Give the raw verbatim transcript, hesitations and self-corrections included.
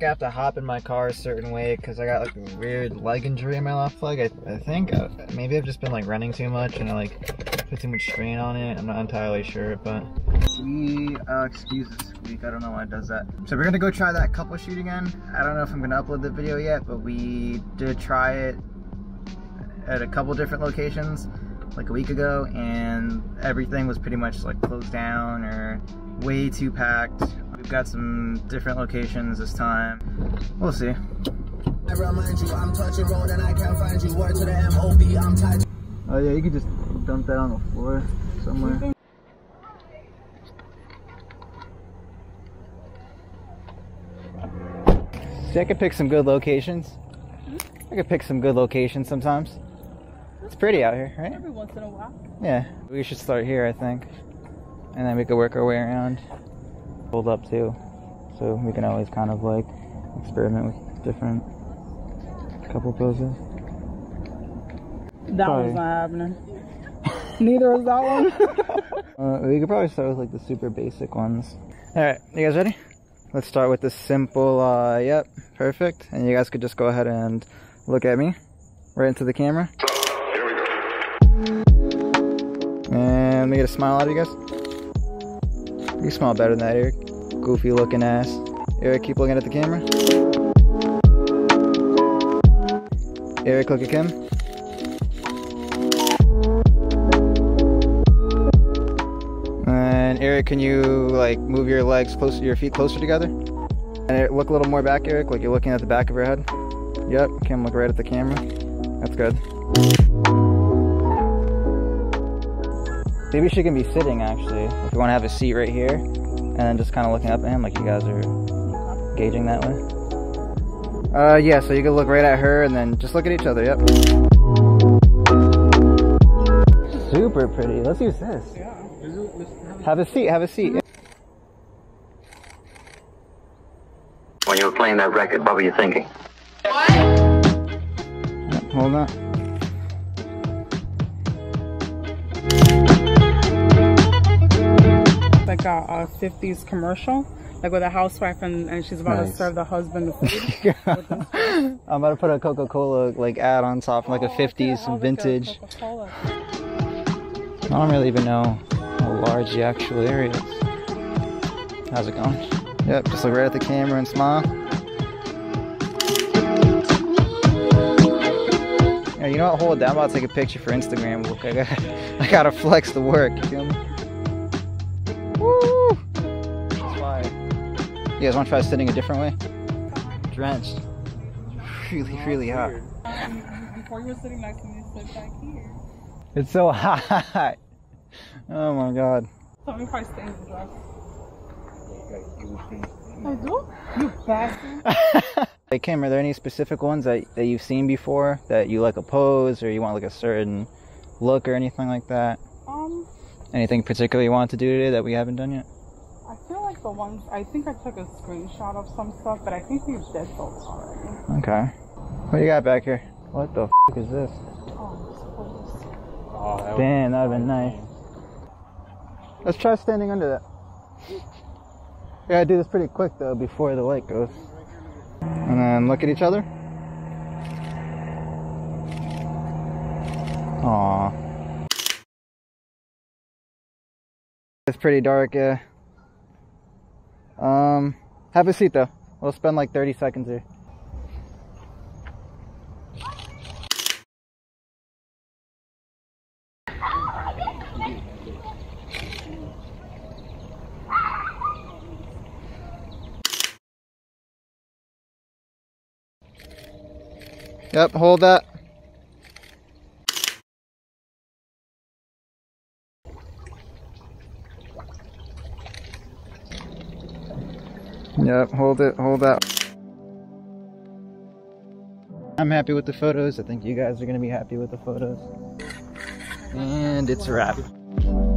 like I have to hop in my car a certain way because I got like a weird leg injury in my left leg. I, I think I, maybe I've just been like running too much and I like put too much strain on it. I'm not entirely sure, but we uh, excuse the squeak. I don't know why it does that. So we're gonna go try that couple shoot again. I don't know if I'm gonna upload the video yet, but we did try it at a couple different locations like a week ago, and everything was pretty much like closed down or way too packed. We've got some different locations this time. We'll see. I remind you, I'm touching road and I can't find you. Word to the M O B, I'm tied. Oh yeah, you could just dump that on the floor somewhere. See, I could pick some good locations. I could pick some good locations sometimes. It's pretty out here, right? Every once in a while. Yeah, we should start here, I think. And then we could work our way around. Hold up too, so we can always kind of like experiment with different couple poses. That probably. Was not happening. Neither was that one. uh, we could probably start with like the super basic ones. All right, you guys ready? Let's start with the simple, uh, yep, perfect. And you guys could just go ahead and look at me right into the camera. Here we go. And let me get a smile out of you guys. You smell better than that, Eric. Goofy looking ass. Eric, keep looking at the camera. Eric, look at Kim. And Eric, can you like move your legs closer, your feet closer together? And Eric, look a little more back, Eric, like you're looking at the back of her head. Yep, Kim, look right at the camera. That's good. Maybe she can be sitting, actually, if you want to have a seat right here, and then just kind of looking up at him like you guys are gauging that way. Uh, yeah, so you can look right at her and then just look at each other, yep. Super pretty. Let's use this. Have a seat, have a seat. When you were playing that record, what were you thinking? What? Hold on. Like a, a fifties commercial, like with a housewife and, and she's about nice. To serve the husband the food. I'm about to put a Coca-Cola like ad on top, like oh, a fifties and vintage. Like I don't really even know how large the actual area is. How's it going? Yep, just look right at the camera and smile. Yeah, you know what? Hold it down. I'm about to take a picture for Instagram. Look, I gotta, I gotta flex the work. You feel me? Woo! That's why. You guys want to try sitting a different way? Drenched. Really, really hot. Before you were sitting next to me, you sit back here. It's so hot. Oh my god. Tell me if I stay in the dress. I do? You bastard. Hey Kim, are there any specific ones that, that you've seen before that you like a pose or you want like a certain look or anything like that? Um. Anything particular you want to do today that we haven't done yet? I feel like the ones, I think I took a screenshot of some stuff, but I think we've did those already. Okay. What do you got back here? What the f is this? Oh, this place. Damn, that would have been nice. Let's try standing under that. We gotta do this pretty quick though before the light goes. And then look at each other. Aww. It's pretty dark, yeah. Um, have a seat though. We'll spend like thirty seconds here. Yep, hold that. Yep, hold it, hold that. I'm happy with the photos. I think you guys are gonna be happy with the photos. And it's a wrap.